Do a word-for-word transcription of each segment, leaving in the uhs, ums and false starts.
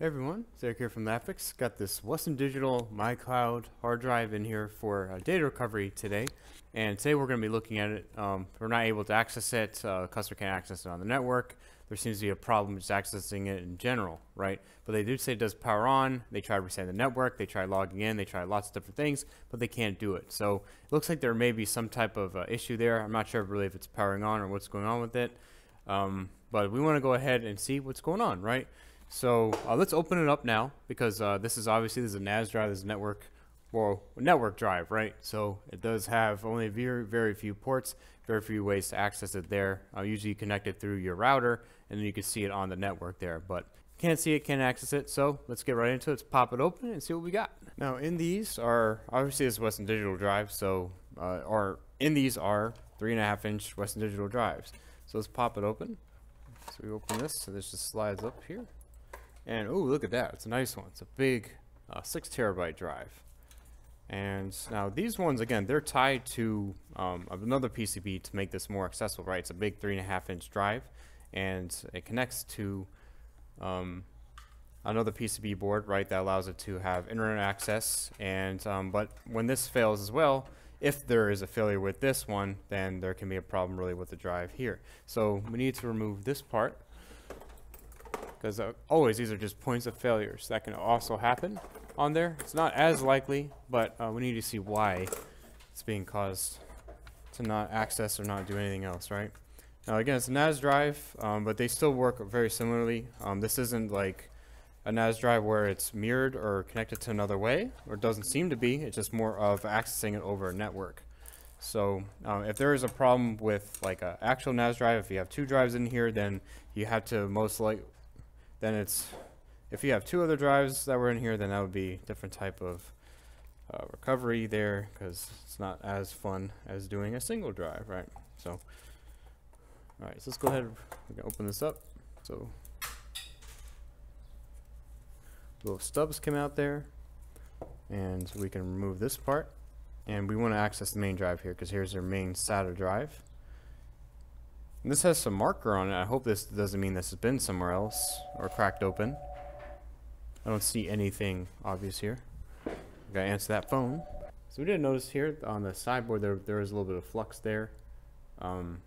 Hey everyone, Zarek here from LapFix. Got this Western Digital My Cloud hard drive in here for uh, data recovery today. And today we're going to be looking at it. Um, if we're not able to access it, uh, customer can't access it on the network. There seems to be a problem just accessing it in general, right? But they do say it does power on. They try resetting the network. They try logging in. They try lots of different things, but they can't do it. So it looks like there may be some type of uh, issue there. I'm not sure really if it's powering on or what's going on with it. Um, but we want to go ahead and see what's going on, right? So uh, let's open it up now, because uh, this is obviously this is a N A S drive, this is a network, well, network drive, right? So it does have only very, very few ports, very few ways to access it there. Uh, usually you connect it through your router, and then you can see it on the network there. But can't see it, can't access it. So let's get right into it. Let's pop it open and see what we got. Now in these are obviously this Western Digital drive. So uh, or in these are three and a half inch Western Digital drives. So let's pop it open. So we open this. So this just slides up here. And oh, look at that. It's a nice one. It's a big uh, six terabyte drive. And now these ones, again, they're tied to um, another P C B to make this more accessible, right? It's a big three and a half inch drive, and it connects to um, another P C B board, right? That allows it to have internet access. And um, but when this fails as well, if there is a failure with this one, then there can be a problem really with the drive here. So we need to remove this part. Because uh, always these are just points of failure, so that can also happen on there. It's not as likely, but uh, we need to see why it's being caused to not access or not do anything else, right? Now again, it's a N A S drive, um, but they still work very similarly. Um, this isn't like a N A S drive where it's mirrored or connected to another way, or it doesn't seem to be. It's just more of accessing it over a network. So um, if there is a problem with like an actual N A S drive, if you have two drives in here, then you have to most likely Then it's, if you have two other drives that were in here, then that would be a different type of uh, recovery there, because it's not as fun as doing a single drive, right? So, all right, so let's go ahead and open this up. So, little stubs come out there, and we can remove this part. And we want to access the main drive here, because here's your main SATA drive. And this has some marker on it. I hope this doesn't mean this has been somewhere else or cracked open. I don't see anything obvious here. Gotta answer that phone. So we did notice here on the sideboard there there is a little bit of flux there. Um,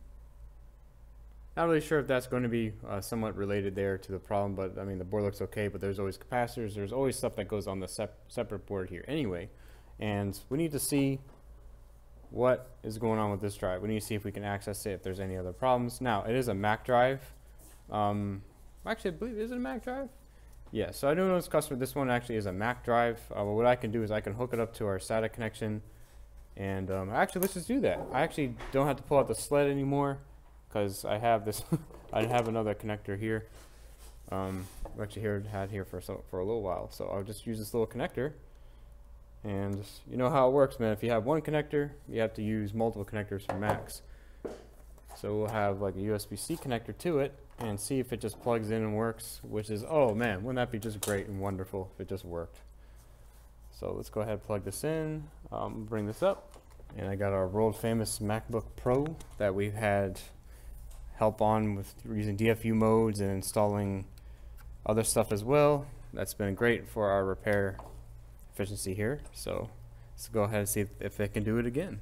not really sure if that's going to be uh, somewhat related there to the problem, but I mean the board looks okay. But there's always capacitors. There's always stuff that goes on the sep separate board here anyway, and we need to see what is going on with this drive. We need to see if we can access it, if there's any other problems. Now it is a Mac drive. Um, actually, I believe is it a Mac drive? Yeah. So I do know this customer. This one actually is a Mac drive. Uh, but what I can do is I can hook it up to our SATA connection, and um, actually let's just do that. I actually don't have to pull out the sled anymore, because I have this. I have another connector here. Um, I've actually here had here for so, for a little while. So I'll just use this little connector. And you know how it works, man. If you have one connector, you have to use multiple connectors for Macs. So we'll have like a U S B C connector to it and see if it just plugs in and works, which is, oh man, wouldn't that be just great and wonderful if it just worked. So let's go ahead and plug this in, um, bring this up. And I got our world famous MacBook Pro that we've had help on with using D F U modes and installing other stuff as well. That's been great for our repair efficiency here. So let's go ahead and see if, if they can do it again.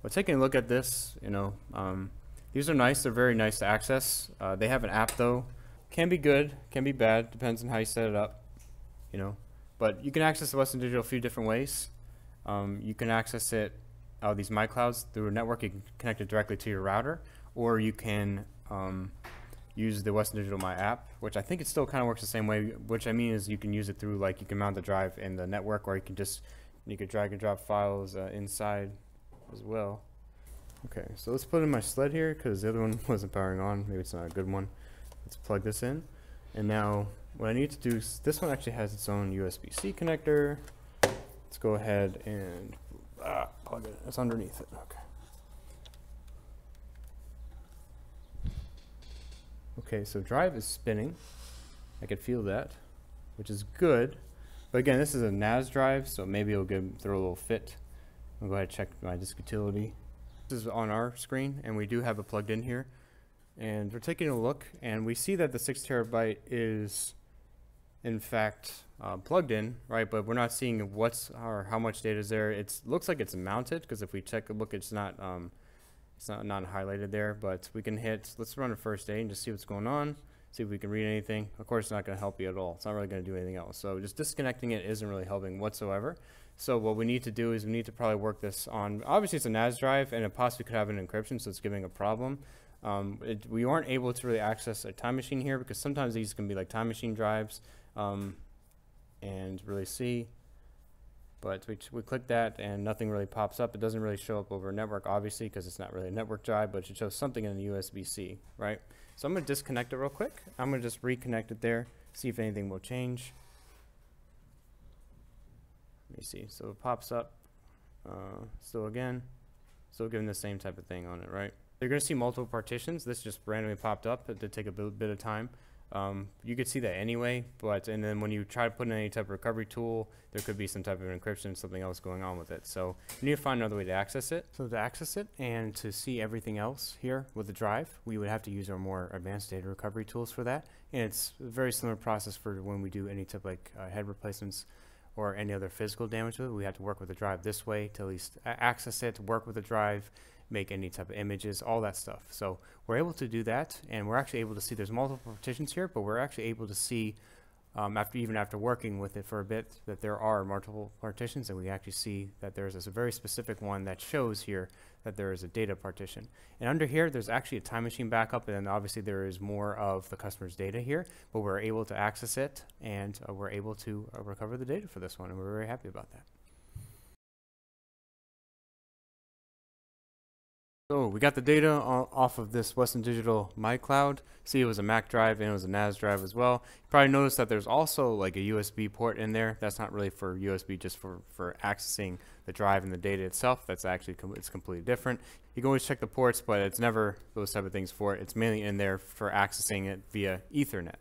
But taking a look at this, you know, um, these are nice. They're very nice to access. Uh, they have an app though. Can be good, can be bad. Depends on how you set it up, you know. But you can access the Western Digital a few different ways. Um, you can access it, uh, these My Clouds, through a network. You can connect it directly to your router, or you can um, use the Western Digital My app, which I think it still kind of works the same way, which I mean is you can use it through, like you can mount the drive in the network, or you can just, you could drag and drop files uh, inside as well. Okay, so let's put in my sled here, because the other one wasn't powering on. Maybe it's not a good one. Let's plug this in. And now what I need to do is, this one actually has its own U S B C connector. Let's go ahead and ah, plug it, it's underneath it, okay. Okay, so drive is spinning. I could feel that, which is good. But again, this is a N A S drive, so maybe it'll give, throw a little fit. I'll go ahead and check my disk utility. This is on our screen, and we do have it plugged in here. And we're taking a look, and we see that the six terabyte is in fact uh, plugged in, right? But we're not seeing what's or how much data is there. It looks like it's mounted, because if we check a look, it's not um, it's not not highlighted there. But we can hit, let's run a first day and just see what's going on. See if we can read anything. Of course, it's not going to help you at all. It's not really going to do anything else. So just disconnecting it isn't really helping whatsoever. So what we need to do is we need to probably work this on. Obviously, it's a N A S drive, and it possibly could have an encryption, so it's giving a problem. Um, it, we aren't able to really access a time machine here, because sometimes these can be like time machine drives, um, and really see. But we, we click that, and nothing really pops up. It doesn't really show up over network, obviously, because it's not really a network drive, but it shows something in the U S B C, right? So I'm going to disconnect it real quick. I'm going to just reconnect it there, see if anything will change. Let me see. So it pops up. Uh, still again. Still giving the same type of thing on it, right? You're going to see multiple partitions. This just randomly popped up. It did take a bit of time. Um, you could see that anyway, but and then when you try to put in any type of recovery tool, there could be some type of encryption, something else going on with it. So you need to find another way to access it. So to access it and to see everything else here with the drive, we would have to use our more advanced data recovery tools for that. And it's a very similar process for when we do any type of like uh, head replacements or any other physical damage to it. We have to work with the drive this way to at least access it, work with the drive, make any type of images, all that stuff. So we're able to do that, and we're actually able to see there's multiple partitions here, but we're actually able to see um, after even after working with it for a bit that there are multiple partitions, and we actually see that there's this very specific one that shows here that there is a data partition. And under here there's actually a time machine backup, and then obviously there is more of the customer's data here, but we're able to access it, and uh, we're able to uh, recover the data for this one, and we're very happy about that. So we got the data off of this Western Digital My Cloud. See, it was a Mac drive and it was a N A S drive as well. You probably noticed that there's also like a U S B port in there. That's not really for U S B, just for, for accessing the drive and the data itself. That's actually, com it's completely different. You can always check the ports, but it's never those type of things for it. It's mainly in there for accessing it via Ethernet.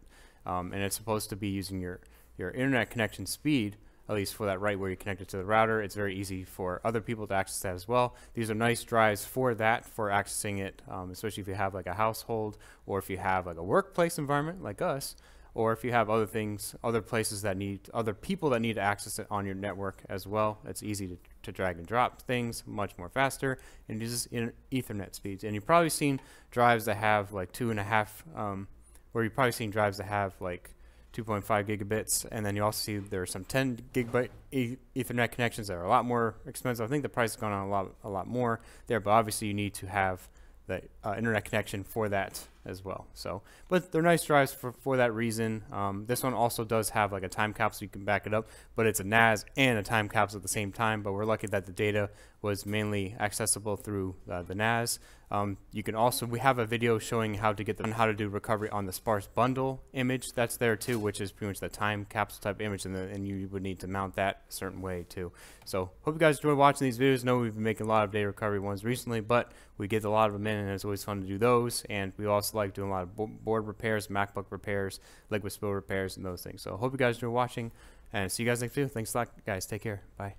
Um, and it's supposed to be using your, your internet connection speed, at least for that, right where you connect it to the router. It's very easy for other people to access that as well. These are nice drives for that, for accessing it, um, especially if you have like a household, or if you have like a workplace environment like us, or if you have other things, other places that need, other people that need to access it on your network as well. It's easy to, to drag and drop things much more faster, and uses Ethernet speeds. And you've probably seen drives that have like two and a half, um, or you've probably seen drives that have like two point five gigabits, and then you also see there are some ten gigabyte e Ethernet connections that are a lot more expensive. I think the price has gone on a lot, a lot more there, but obviously you need to have the uh, internet connection for that as well. So, but they're nice drives for, for that reason. Um, this one also does have like a time capsule. You can back it up, but it's a N A S and a time capsule at the same time. But we're lucky that the data was mainly accessible through uh, the N A S. Um, you can also, we have a video showing how to get the, how to do recovery on the sparse bundle image that's there too, which is pretty much the time capsule type image, and, the, and you would need to mount that a certain way too. So hope you guys enjoy watching these videos. I know we've been making a lot of data recovery ones recently, but we get a lot of them in, and it's always fun to do those. And we also like doing a lot of board repairs, MacBook repairs, liquid spill repairs, and those things. So hope you guys enjoy watching, and see you guys next video. Thanks a lot, guys. Take care. Bye.